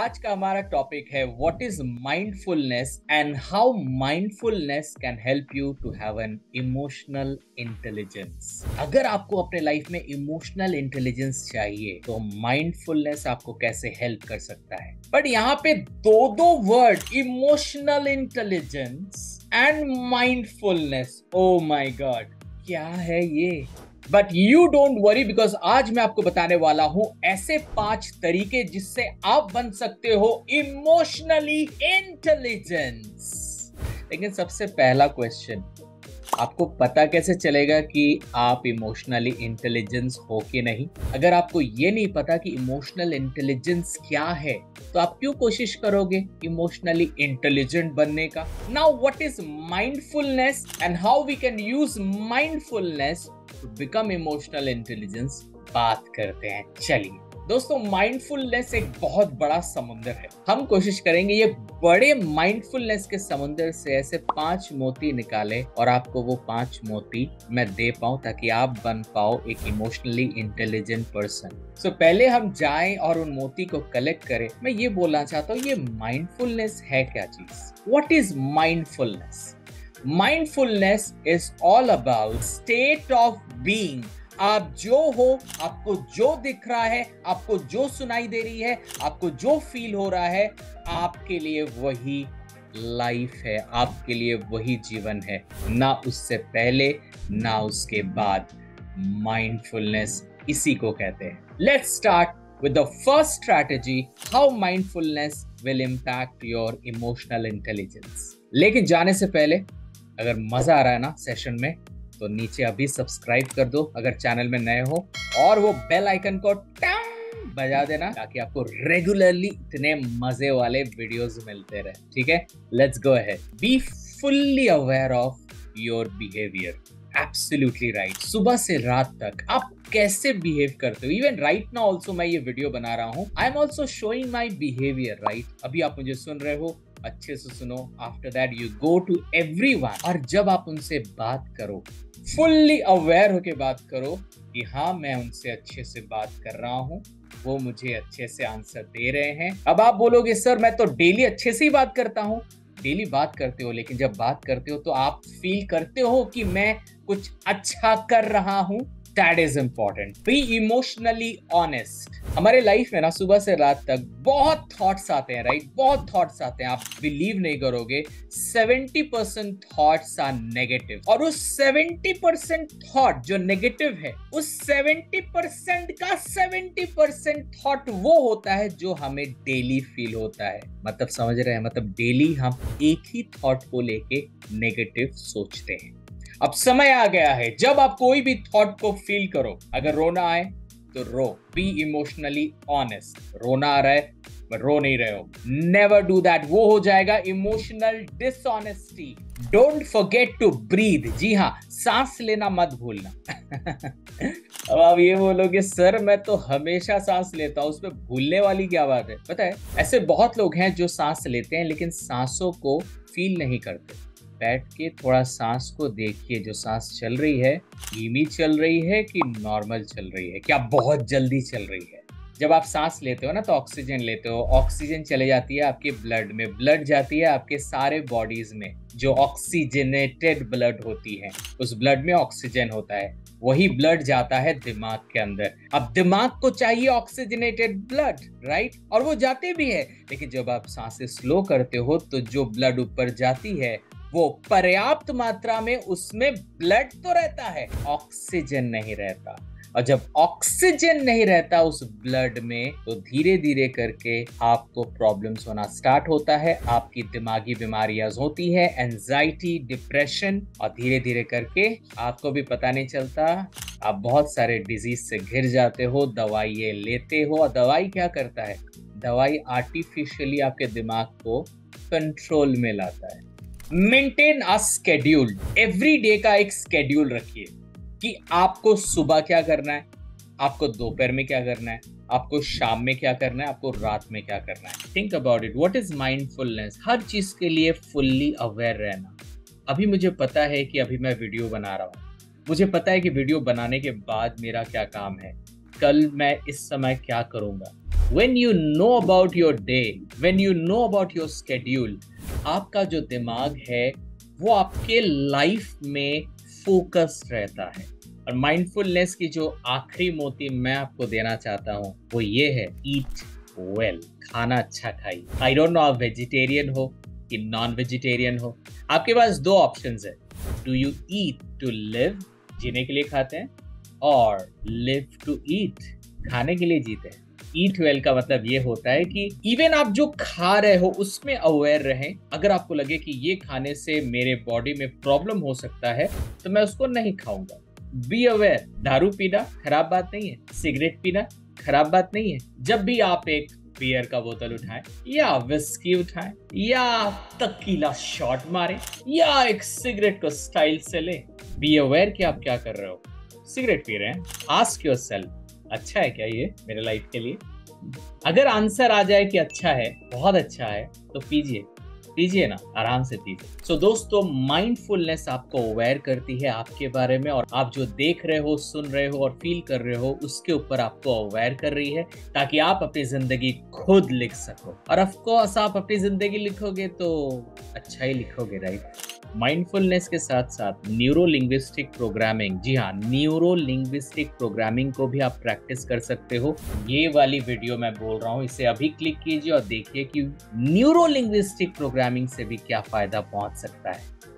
आज का हमारा टॉपिक है what is mindfulness and how mindfulness can help you to have an emotional intelligence. अगर आपको अपने लाइफ में इमोशनल इंटेलिजेंस चाहिए तो माइंडफुलनेस आपको कैसे हेल्प कर सकता है। बट यहाँ पे दो word, emotional intelligence and mindfulness, oh my God क्या है ये। But you don't worry, because आज मैं आपको बताने वाला हूं ऐसे 5 तरीके जिससे आप बन सकते हो इमोशनली इंटेलिजेंट। लेकिन सबसे पहला क्वेश्चन, आपको पता कैसे चलेगा कि आप इमोशनली इंटेलिजेंस हो कि नहीं? अगर आपको ये नहीं पता कि इमोशनल इंटेलिजेंस क्या है तो आप क्यों कोशिश करोगे इमोशनली इंटेलिजेंट बनने का। Now what is mindfulness and how we can use mindfulness to become emotional intelligence, बात करते हैं। चलिए दोस्तों, माइंडफुलनेस एक बहुत बड़ा समुंदर है। हम कोशिश करेंगे ये बड़े माइंडफुलनेस के समुंदर से ऐसे 5 मोती निकाले और आपको वो 5 मोती मैं दे पाऊं ताकि आप बन पाओ एक इमोशनली इंटेलिजेंट पर्सन। सो पहले हम जाएं और उन मोती को कलेक्ट करें। मैं ये बोलना चाहता हूँ, ये माइंडफुलनेस है क्या चीज, what is mindfulness. Mindfulness is all about state of being. आप जो हो, आपको जो दिख रहा है, आपको जो सुनाई दे रही है, आपको जो फील हो रहा है, आपके लिए वही लाइफ है, आपके लिए वही जीवन है, ना उससे पहले ना उसके बाद। माइंडफुलनेस इसी को कहते हैं। Let's start with the first strategy, how mindfulness will impact your emotional intelligence. लेकिन जाने से पहले अगर मजा आ रहा है ना सेशन में तो नीचे अभी सब्सक्राइब कर दो अगर चैनल में नए हो, और वो बेल आइकन को टैंग बजा देना ताकि आपको रेगुलरली इतने मजे वाले वीडियोस मिलते रहे। ठीक है, let's go ahead. Be fully aware of your behaviour. Absolutely right. सुबह से रात तक आप कैसे बिहेव करते हो। इवन राइट नाउ ऑल्सो मैं ये वीडियो बना रहा हूँ, I am also showing my behaviour right. अभी आप मुझे सुन रहे हो, अच्छे से सुनो। After that you go to everyone, और जब आप उनसे बात करो फुल्ली अवेयर होके बात करो कि हाँ मैं उनसे अच्छे से बात कर रहा हूँ, वो मुझे अच्छे से आंसर दे रहे हैं। अब आप बोलोगे सर मैं तो डेली अच्छे से ही बात करता हूँ। डेली बात करते हो, लेकिन जब बात करते हो तो आप फील करते हो कि मैं कुछ अच्छा कर रहा हूँ। That is important. Be emotionally honest. हमारे लाइफ में ना सुबह से रात तक बहुत थॉट्स आते हैं राइट, बहुत थॉट्स आते हैं। आप बिलीव नहीं करोगे 70% थॉट्स आर नेगेटिव, और उस 70% थॉट जो नेगेटिव है उस 70% का 70% थॉट वो होता है जो हमें डेली फील होता है। मतलब समझ रहे हैं, मतलब डेली हम एक ही थॉट को लेके नेगेटिव सोचते हैं। अब समय आ गया है जब आप कोई भी थॉट को फील करो। अगर रोना आए तो रो, बी इमोशनली ऑनेस्ट। रोना आ रहा है बट रो नहीं रहे हो, नेवर डू दैट, वो हो जाएगा emotional dishonesty. Don't forget to breathe. जी हाँ, सांस लेना मत भूलना। अब आप ये बोलोगे सर मैं तो हमेशा सांस लेता हूँ, उसमें भूलने वाली क्या बात है। पता है ऐसे बहुत लोग हैं जो सांस लेते हैं लेकिन सांसों को फील नहीं करते। बैठ के थोड़ा सांस को देखिए, जो सांस चल रही है धीमी चल रही है कि नॉर्मल चल रही है, क्या बहुत जल्दी चल रही है। जब आप सांस लेते हो ना तो ऑक्सीजन लेते हो, ऑक्सीजन चले जाती है आपके ब्लड में, ब्लड जाती है आपके सारे बॉडीज में। जो ऑक्सीजनेटेड ब्लड होती है उस ब्लड में ऑक्सीजन होता है, वही ब्लड जाता है दिमाग के अंदर। अब दिमाग को चाहिए ऑक्सीजनेटेड ब्लड राइट, और वो जाते भी है। लेकिन जब आप सांसें स्लो करते हो तो जो ब्लड ऊपर जाती है वो पर्याप्त मात्रा में, उसमें ब्लड तो रहता है ऑक्सीजन नहीं रहता। और जब ऑक्सीजन नहीं रहता उस ब्लड में तो धीरे धीरे करके आपको प्रॉब्लम्स होना स्टार्ट होता है, आपकी दिमागी बीमारियां होती है, एंजाइटी, डिप्रेशन, और धीरे धीरे करके आपको भी पता नहीं चलता आप बहुत सारे डिजीज से घिर जाते हो, दवाइयाँ लेते हो। और दवाई क्या करता है, दवाई आर्टिफिशियली आपके दिमाग को कंट्रोल में लाता है। Maintain a schedule. Every day का एक स्केड्यूल रखिए कि आपको सुबह क्या करना है, आपको दोपहर में क्या करना है, आपको शाम में क्या करना है, आपको रात में क्या करना है। Think about it, what is mindfulness. हर चीज के लिए फुल्ली अवेयर रहना। अभी मुझे पता है कि अभी मैं वीडियो बना रहा हूँ, मुझे पता है कि वीडियो बनाने के बाद मेरा क्या काम है, कल मैं इस समय क्या करूँगा, When you know about your day, when you know about your schedule, आपका जो दिमाग है वो आपके लाइफ में फोकस्ड रहता है। और माइंडफुलनेस की जो आखिरी मोती मैं आपको देना चाहता हूँ वो ये है, ईट वेल, खाना अच्छा खाइए। आई डोंट नो आप वेजिटेरियन हो कि नॉन वेजिटेरियन हो, आपके पास दो ऑप्शंस है, do you eat to live, जीने के लिए खाते हैं, और लिव टू ईट, खाने के लिए जीते हैं। ईट वेल का मतलब ये होता है कि इवन आप जो खा रहे हो उसमें अवेयर रहें। अगर आपको लगे कि ये खाने से मेरे बॉडी में प्रॉब्लम हो सकता है तो मैं उसको नहीं खाऊंगा, बी अवेयर। दारू पीना खराब बात नहीं है, सिगरेट पीना खराब बात नहीं है। जब भी आप एक बियर का बोतल उठाएं या विस्की उठाएं या तकीला शॉट मारें या एक सिगरेट को स्टाइल से लें, बी अवेयर कि आप क्या कर रहे हो, सिगरेट पी रहे हैं। आस्क योरसेल्फ, अच्छा है क्या ये मेरे लाइफ के लिए? अगर आंसर आ जाए कि अच्छा है, बहुत अच्छा है, तो पीजिए, पीजिए ना, आराम से पीजिए। सो दोस्तों, माइंडफुलनेस आपको अवेयर करती है आपके बारे में, और आप जो देख रहे हो, सुन रहे हो और फील कर रहे हो उसके ऊपर आपको अवेयर कर रही है, ताकि आप अपनी जिंदगी खुद लिख सको। और ऑफ कोर्स आप अपनी जिंदगी लिखोगे तो अच्छा ही लिखोगे, राइट? माइंडफुलनेस के साथ साथ न्यूरो लिंग्विस्टिक प्रोग्रामिंग, जी हाँ, न्यूरो लिंग्विस्टिक प्रोग्रामिंग को भी आप प्रैक्टिस कर सकते हो। ये वाली वीडियो मैं बोल रहा हूँ, इसे अभी क्लिक कीजिए और देखिए कि न्यूरो लिंग्विस्टिक प्रोग्रामिंग से भी क्या फायदा पहुँच सकता है।